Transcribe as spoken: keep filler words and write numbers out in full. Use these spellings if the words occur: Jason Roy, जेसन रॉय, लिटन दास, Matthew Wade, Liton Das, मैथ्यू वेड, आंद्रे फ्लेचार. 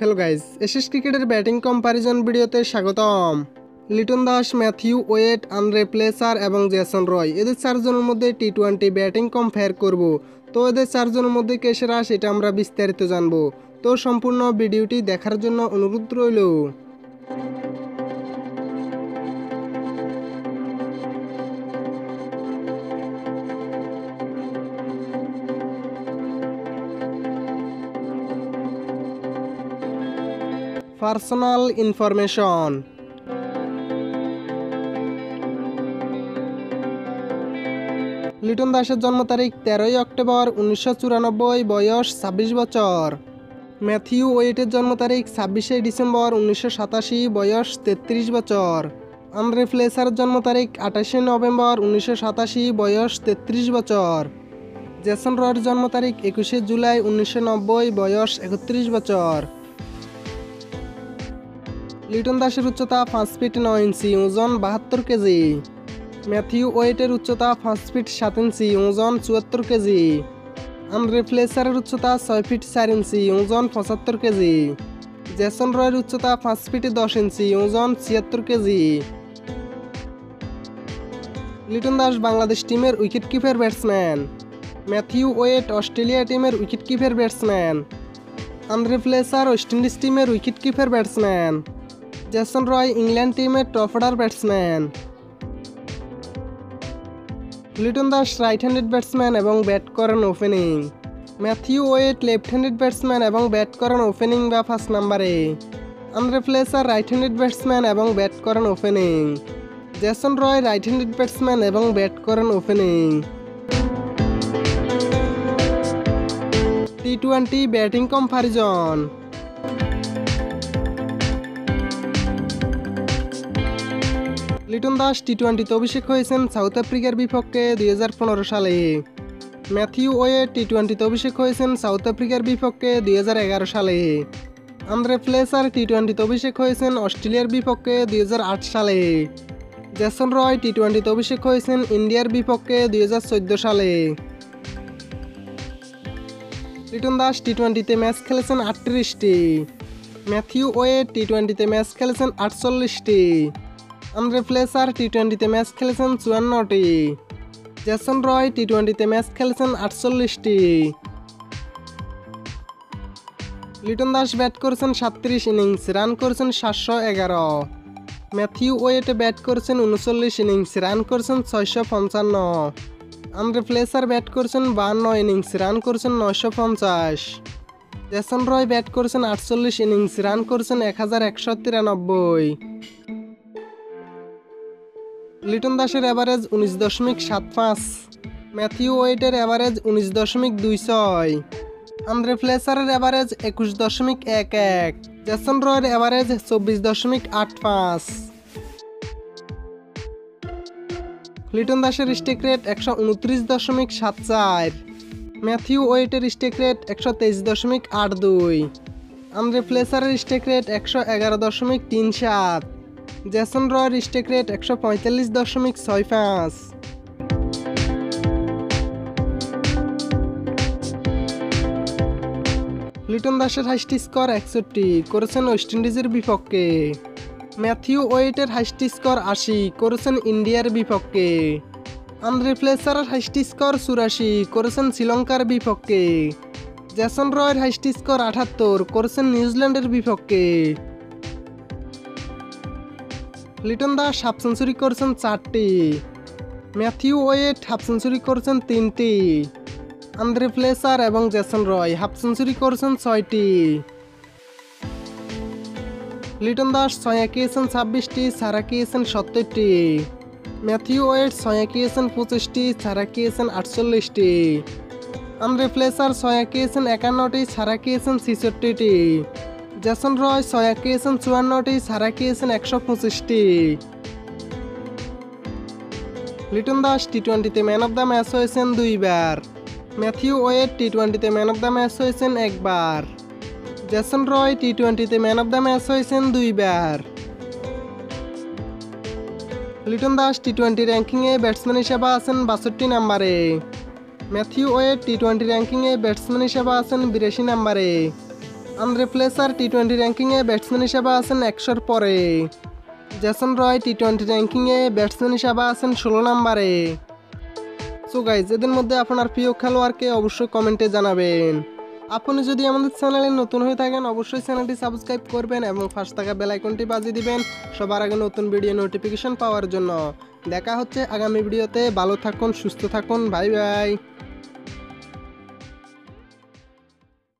Hello guys एशेष cricketer batting comparison भिडियोते स्वागतम। लिटन दास, मैथ्यू वेड, आंद्रे फ्लेचार और जेसन रॉय ये चारजोनेर मध्य टी ट्वेंटी बैटिंग कम्पेयर करब। तो ये चारजोनेर मध्य के सेरा सेटा आमरा विस्तारित जानबो। तो सम्पूर्ण भिडियोटी देखार जोन्नो अनुरोध रइल। Personal information. लिटन दासের जन्म तारीख तेरह अक्टोबर उन्नीस चुरानब्बे, बयस छब्बीस बचर। मैथ्यू वेडर जन्म तारीख छब्बीस डिसेम्बर उन्नीस सताशी, बयस तेत्रिश बचर। आंद्रे फ्लेचार जन्म तारीख अट्ठाईस नवेम्बर उन्नीस सताशी, बयस तेत्रिश बचर। जेसन रॉयर जन्म तारीख इक्कीस जुलाई उन्नीस नब्बे, बयस एकत्रिश बचर। लिटन दासের उच्चता पाँच फिट नौ इंची, ओजन बहत्तर के जी। मैथ्यू वेडर उच्चता पाँच फिट सात इंची, ओजन चुहत्तर के जी। आंद्रे फ्लेचार उच्चता छः फिट चार इंची, ओजन पचहत्तर के जी। जेसन रॉयर उच्चता पाँच फिट दस इंची, ओजन छिहत्तर के जी। लिटन दास बांग्लादेश टीमेर wicketkeeper batsman. मैथ्यू वेड Australia टीमेर wicketkeeper batsman. आंद्रे फ्लेचार West Indies टीमेर wicketkeeper batsman. जेसन रॉय England team में top order batsman. लिटन दास right handed batsman एवं बैट करें opening. मैथ्यू वेड left handed batsman एवं bat करें opening बा first number. आंद्रे फ्लेचार right handed batsman एवं bat करें opening. जेसन रॉय right handed batsman एवं bat करें opening. T twenty batting comparison. लिटन दास T twenty तो अभिषेक हुए साउथ आफ्रिकार विपक्षे दुहजार पंद्रह साले। मैथ्यू वेड टी ट्वेंटी तो अभिषेक हुए साउथ आफ्रिकार विपक्षे दुहजार एगारो साले। आंद्रे फ्लेचार टी ट्वेंटी तो अभिषेक हुए ऑस्ट्रेलियार विपक्षे दुहजार आठ साले। जेसन रॉय टी ट्वेंटी तो अभिषेक हुए इंडियार विपक्षे दुहजार चौदह साले। लिटन दास T twenty match खेले अड़तीसटी। मैथ्यू वेड T twenty match खेले अड़तालीसटी। आंद्रे फ्लेचार T twenty match खेले चुवान्नटी। जेसन रॉय T twenty match खेले अड़तालीसटी। लिटन दास बैट करছেন सैंतीस इनिंग्स, रान करছেন सात सौ ग्यारह। मैथ्यू वेड बैट करছেন उनचास इनिंग्स, रान करছেন छह सौ पचपन। आंद्रे फ्लेचार बैट करছেন बावन्न इनिंग्स, रान करছেন नौ सौ पचास। जेसन रॉय बैट करছেন अड़तालीस इनिंग्स, रान करছেন एक हज़ार एक सौ तिरानब्बे। लिटन दासের एवरेज उन्नीस दशमिक सात पाँच। मैथ्यू वेडर एवरेज उन्नीस दशमिक दुई छय। आंद्रे फ्लेचारेर एवरेज एकुश दशमिक एक एक। जेसन रॉयर एवरेज चौबीस दशमिक आठ पाँच। लिटन दासের स्ट्राइक रेट एक सौ उनतीस दशमिक सात चार। मैथ्यू वेडर स्ट्राइक रेट एक सौ तेईस दशमिक आठ दुई। आंद्रे फ्लेचारेर स्ट्राइक रेट एक सौ एगारो दशमिक तीन सात। जेसन रॉयर स्ट्राइक रेट एक सौ पैंतालीस दशमिक छः पाँच। लिटन दासের हाईएस्ट स्कोर एकषट्टी कরেছেন वेस्ट इंडिजर विपक्षे। मैथ्यू वेडर हाईएस्ट स्कोर अस्सी कরেছেন इंडियार विपक्षे। आंद्रे फ्लेचारेর हाईएस्ट स्कोर चौरासी कরেছেন श्रीलंकार विपक्षे। जेसन रॉयर हाईएस्ट स्कोर अठहत्तर कরেছেন न्यूजीलैंडर विपक्षे। लिटन दास हाफ सेंचुरी कরেছেন चारटी। मैथ्यू वेड हाफ सेंचुरी कরেছেন तीनटी। आंद्रे फ्लेचार और जेसन रॉय हाफ सेंचुरी कরেছেন छयटी। लिटन दास छया किएছেন छब्बीसटी, छाड़ा किएছেন सत्तरटी। मैथ्यू वेड छया किएছেন पच्चीसटी, छाड़ा किएছেন अड़तालीसटी। आंद्रे फ्लेचार छया किएছেন इक्यानबटी, छाड़ा किएছেন छियासठटी। जेसन रॉय छया किएছেন चुवान्नटी, छाड़ा किएছেন एक सौ पच्चीसटी। लिटन दास T twenty man of the match हुए दुई बार। मैथ्यू वेड T twenty man of the match हुए एक बार। जेसन रॉय T twenty man of the match हुए दुई बार। लिटन दास T twenty ranking batsman हिसाब से बासठ नम्बरे। मैथ्यू वेड T twenty ranking batsman हिसाब से बिरासी नम्बरे। आंद्रे फ्लेचार टी टोटी रैंकिंग बैट्समैन हिसाब से एकशर पर। जेसन रॉय टी टोटी रैंकिंग बैट्समैन हिसाब से षोलो नम्बरे। सो गाइज एर मध्य अपनार प्रिय खिलोवाड़ के अवश्य कमेंटे जानाबेन। आपनी जदि आमादेर चैनेले नतून हये थाकेन अवश्य चैनलटी सबस्क्राइब करबेन एबं पाशे थाका बेल आइकनटी बाजिये दिबेन सबार आगे नतून भिडियो नोटिफिकेशन पावार जोन्नो। देखा होच्छे आगामी भिडियोते। भालो थाकुन, सुस्थ थाकुन, बाय बाय।